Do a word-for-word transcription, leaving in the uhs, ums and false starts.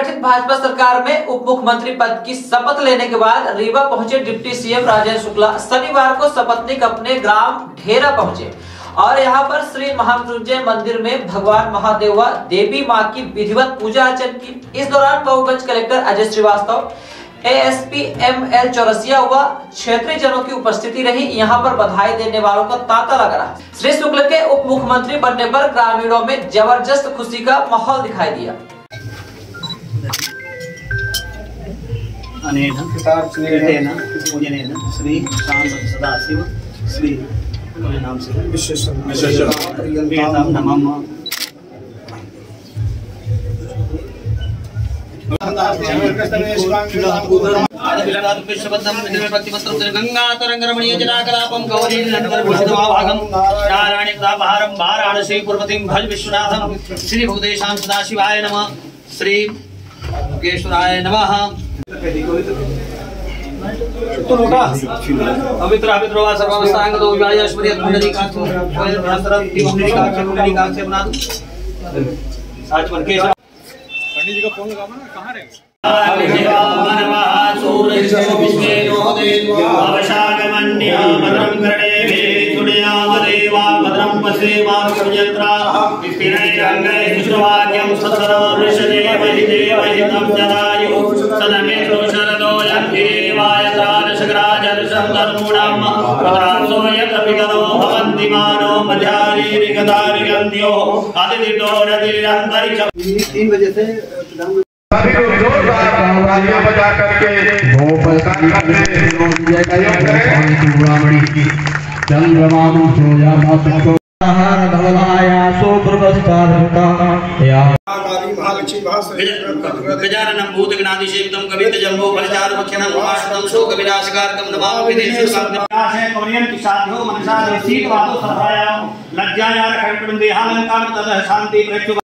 गठित भाजपा सरकार में उप मुख्यमंत्री पद की शपथ लेने के बाद रीवा पहुंचे डिप्टी सीएम राजेन्द्र शुक्ला। शनिवार को शपथनिक अपने ग्राम ढेरा पहुंचे और यहां पर श्री महामृत्युंजय मंदिर में भगवान महादेव व देवी मां की विधिवत पूजा अर्चन की। इस दौरान Bahuganj collector Ajay Srivastava, ASP ML Chaurasia हुआ क्षेत्रीय जनों की उपस्थिति रही। यहाँ पर बधाई देने वालों का तांता लग रहा। श्री शुक्ला के उप मुख्यमंत्री बनने पर ग्रामीणों में जबरदस्त खुशी का माहौल दिखाई दिया। श्रीभुगदेशाशिवाय नमः, श्री योगेश्वराय नमः। पंडित जी का फोन लगा ना, कहाँ रहे? तीन बजे से सभी लोग जोरदार तालियां बजा करके गजाननम भूतगणाधिशेवितं कवितजम्बो फलचारुभक्षणं उपाश्रितं शोकविनाशकारकं नमामि देशं साध्यो मनसा लज्जाया रखं देहालंकारं ततः शान्ति प्रचु।